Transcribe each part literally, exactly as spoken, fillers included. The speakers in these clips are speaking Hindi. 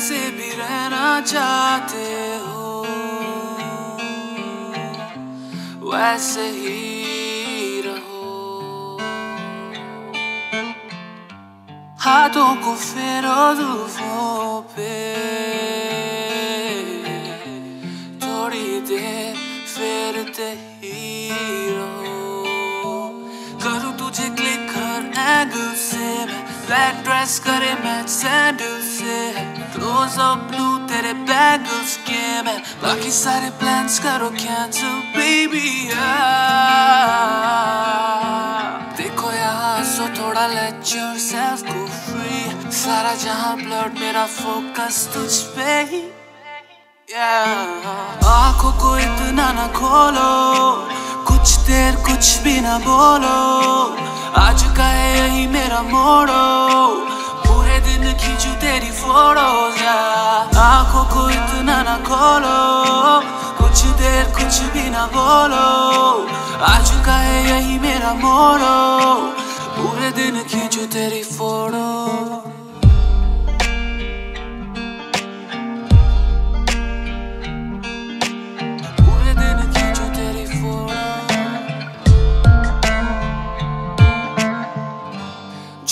ऐसे भी रहना चाहते हो, वैसे ही रहो। हाथों को फेरो दूसरों पे, थोड़ी देर फेरते ही रहो। करूँ तुझे क्लिक हर एंगल से, ब्लैक ड्रेस करे मैच सैंडल से, क्लोज और ब्लू तेरे बैंगल्स के मैं, बाकी सारे प्लान्स करो कैंसिल बेबी। देखो यहाँ सो थोड़ा let yourself go free, सारा जहाँ ब्लड मेरा फोकस तुझ पे ही। आँखों को इतना ना खोलो, कुछ देर कुछ भी ना बोलो, आज का है यही मेरा मोड़ो, पूरे दिन खींचू तेरी फोटोज। आँखों को इतना ना खोलो, कुछ देर कुछ भी ना बोलो, आज का है यही मेरा मोड़ो, पूरे दिन खींचू तेरी फोटो।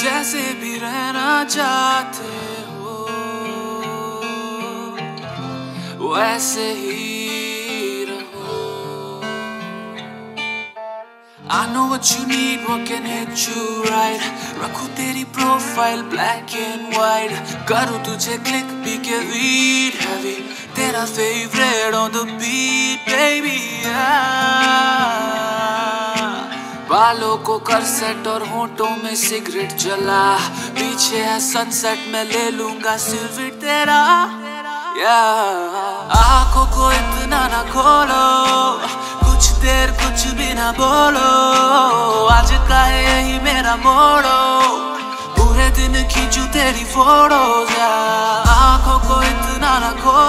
जैसे भी रहना चाहते हो, वैसे ही रहो। I know what you need, what can hit you right, रखूं तेरी प्रोफाइल ब्लैक एंड व्हाइट, करूं तुझे क्लिक भी के वीड हैवी, तेरा favourite on the beat baby. बालों को कर सेट और होंठों में सिगरेट जला, पीछे है सनसेट में ले लूंगा सिल्वर तेरा। yeah. आँखों को इतना ना खोलो, कुछ देर कुछ भी ना बोलो, आज का है यही मेरा मोड़ो, पूरे दिन खींचू तेरी फोटोज। आँखों को इतना ना खोलो,